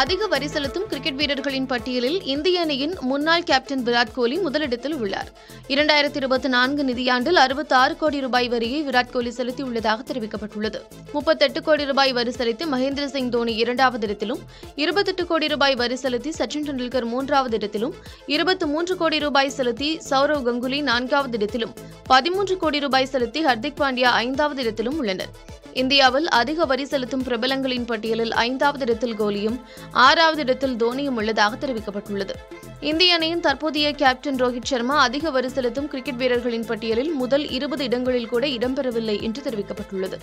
அதிக வரி செலுத்தும் கிரிக்கெட் வீரர்களின் பட்டியலில் இந்திய அணியின் முன்னாள் கேப்டன் விராட் கோலி முதலிடத்தில் உள்ளார். 2024 நிதியாண்டில் 66 கோடி ரூபாய் வரியை விராட் கோலி செலுத்தியுள்ளதாக தெரிவிக்கப்பட்டுள்ளது. 38 கோடி ரூபாய் வரி செலுத்தி மகேந்திர சிங் தோனி இரண்டாவது இடத்திலும், 28 கோடி ரூபாய் வரி செலுத்தி சச்சின் டெண்டுல்கர் மூன்றாவது இடத்திலும், 23 கோடி ரூபாய் செலுத்தி சௌரவ் கங்குலி நான்காவது இடத்திலும், 13 கோடி ரூபாய் செலுத்தி ஹர்திக் பாண்டியா ஐந்தாவது இடத்திலும் உள்ளனர். இந்தியாவில் அதிக வரி செலுத்தும் பிரபலங்களின் பட்டியலில் 5வது இடத்தில் கோலியும் 6வது இடத்தில் தோனியும் உள்ளதாக தெரிவிக்கப்பட்டுள்ளது. இந்திய அணியின் தற்போதைய கேப்டன் ரோஹித் சர்மா அதிக வரி செலுத்தும் கிரிக்கெட் வீரர்களின் பட்டியலில் முதல் 20 இடங்களில் கூட இடம்பெறவில்லை என்று தெரிவிக்கப்பட்டுள்ளது.